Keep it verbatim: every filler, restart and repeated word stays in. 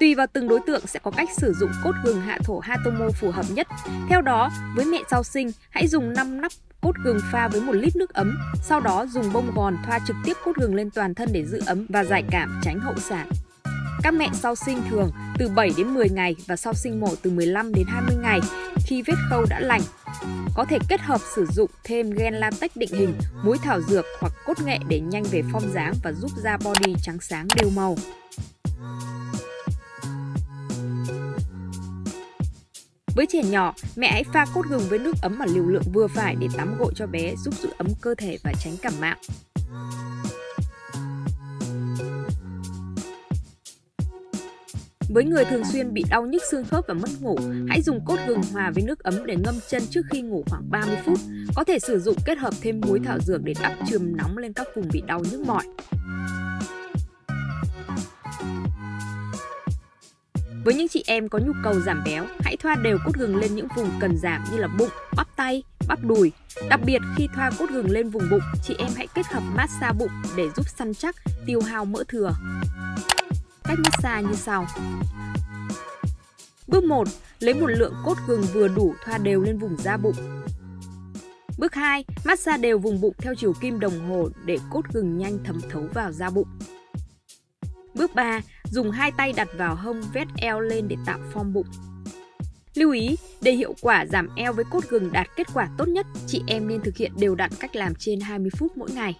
Tùy vào từng đối tượng sẽ có cách sử dụng cốt gừng hạ thổ Hatomo phù hợp nhất. Theo đó, với mẹ sau sinh, hãy dùng năm nắp cốt gừng pha với một lít nước ấm, sau đó dùng bông gòn thoa trực tiếp cốt gừng lên toàn thân để giữ ấm và giải cảm, tránh hậu sản. Các mẹ sau sinh thường từ bảy đến mười ngày và sau sinh mổ từ mười lăm đến hai mươi ngày khi vết khâu đã lành. Có thể kết hợp sử dụng thêm gel latex định hình, muối thảo dược hoặc cốt nghệ để nhanh về form dáng và giúp da body trắng sáng đều màu. Với trẻ nhỏ, mẹ hãy pha cốt gừng với nước ấm ở liều lượng vừa phải để tắm gội cho bé, giúp giữ ấm cơ thể và tránh cảm mạo. Với người thường xuyên bị đau nhức xương khớp và mất ngủ, hãy dùng cốt gừng hòa với nước ấm để ngâm chân trước khi ngủ khoảng ba mươi phút. Có thể sử dụng kết hợp thêm muối thảo dược để đắp chườm nóng lên các vùng bị đau nhức mỏi. Với những chị em có nhu cầu giảm béo, hãy thoa đều cốt gừng lên những vùng cần giảm như là bụng, bắp tay, bắp đùi. Đặc biệt khi thoa cốt gừng lên vùng bụng, chị em hãy kết hợp massage bụng để giúp săn chắc, tiêu hao mỡ thừa. Cách massage như sau. Bước một. Lấy một lượng cốt gừng vừa đủ thoa đều lên vùng da bụng. Bước hai. Massage đều vùng bụng theo chiều kim đồng hồ để cốt gừng nhanh thấm thấu vào da bụng. Bước ba. Dùng hai tay đặt vào hông, vét eo lên để tạo form bụng. Lưu ý, để hiệu quả giảm eo với cốt gừng đạt kết quả tốt nhất, chị em nên thực hiện đều đặn cách làm trên hai mươi phút mỗi ngày.